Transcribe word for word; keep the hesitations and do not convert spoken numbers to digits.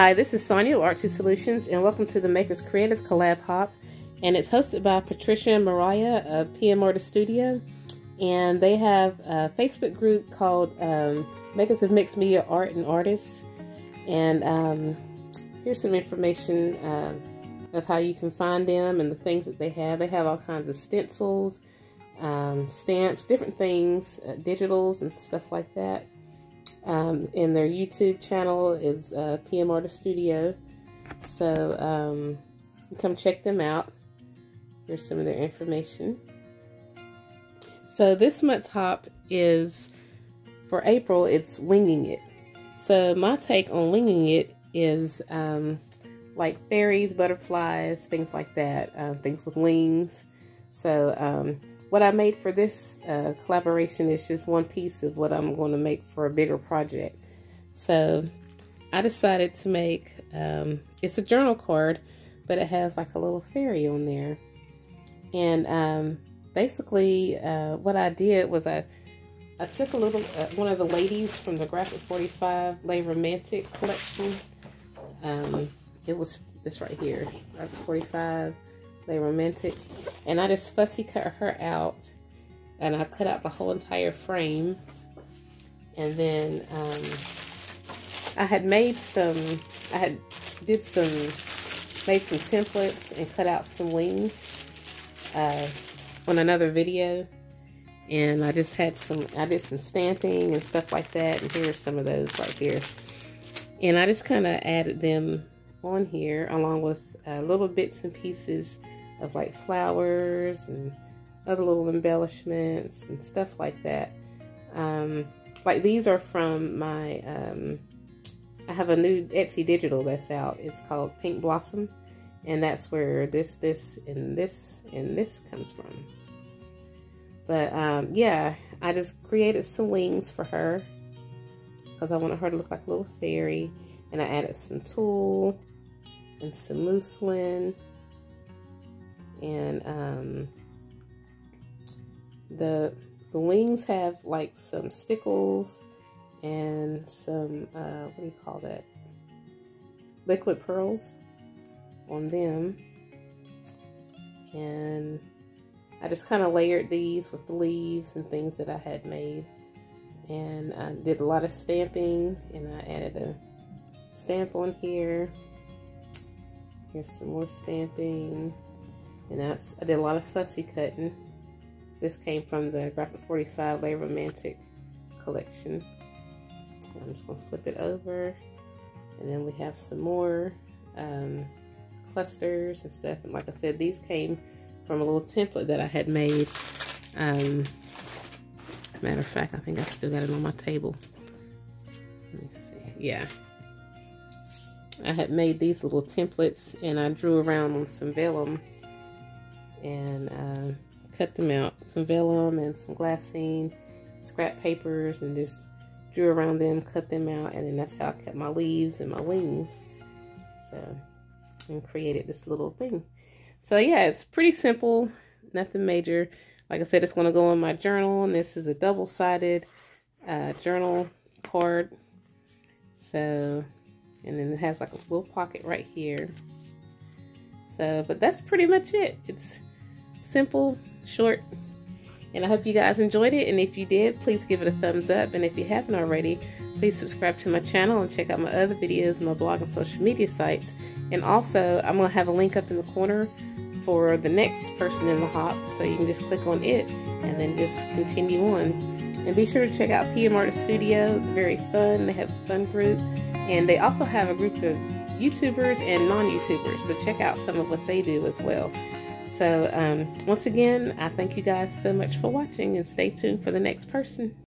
Hi, this is Sonia of Artsy Solutions, and welcome to the Makers Creative Collab Hop. And it's hosted by Patricia and Mariah of P M Artist Studio. And they have a Facebook group called um, Makers of Mixed Media Art and Artists. And um, here's some information uh, of how you can find them and the things that they have. They have all kinds of stencils, um, stamps, different things, uh, digitals and stuff like that. Um, and their YouTube channel is uh, P M Artist Studio. So um, come check them out. Here's some of their information. So this month's hop is, for April, it's Winging It. So my take on Winging It is um, like fairies, butterflies, things like that, uh, things with wings. So um, what I made for this uh, collaboration is just one piece of what I'm going to make for a bigger project. So I decided to make, um, it's a journal card, but it has like a little fairy on there. And um, basically uh, what I did was I, I took a little, uh, one of the ladies from the Graphic forty-five Lay Romantic collection. Um, it was this right here, Graphic forty-five. Lay Romantic, and I just fussy cut her out, and I cut out the whole entire frame. And then um, I had made some, I had did some, made some templates and cut out some wings uh, on another video. And I just had some, I did some stamping and stuff like that. And here are some of those right here. And I just kind of added them on here along with uh, little bits and pieces of like flowers and other little embellishments and stuff like that. Um, like these are from my, um, I have a new Etsy digital that's out. It's called Pink Blossom, and that's where this, this, and this, and this comes from. But um, yeah, I just created some wings for her because I wanted her to look like a little fairy, and I added some tulle and some muslin, and um, the the wings have like some stickles and some uh, what do you call that? Liquid pearls on them, and I just kind of layered these with the leaves and things that I had made, and I did a lot of stamping, and I added a stamp on here. Here's some more stamping, and that's, I did a lot of fussy cutting. This came from the Graphic forty-five Lay Romantic collection. I'm just gonna flip it over, and then we have some more um, clusters and stuff. And like I said, these came from a little template that I had made. Um, matter of fact, I think I still got it on my table. Let me see. Yeah. I had made these little templates, and I drew around on some vellum and uh, cut them out. Some vellum and some glassine, scrap papers, and just drew around them, cut them out, and then that's how I cut my leaves and my wings. So, and created this little thing. So yeah, it's pretty simple, nothing major. Like I said, it's going to go in my journal, and this is a double-sided uh, journal card. So... and then it has like a little pocket right here. So, but that's pretty much it. It's simple, short, and I hope you guys enjoyed it. And if you did, please give it a thumbs up. And if you haven't already, please subscribe to my channel and check out my other videos, my blog, and social media sites. And also, I'm gonna have a link up in the corner for the next person in the hop, so you can just click on it and then just continue on. And be sure to check out P M Artist Studio. It's very fun. They have a fun group. And they also have a group of YouTubers and non-YouTubers, so check out some of what they do as well. So um, once again, I thank you guys so much for watching, and stay tuned for the next person.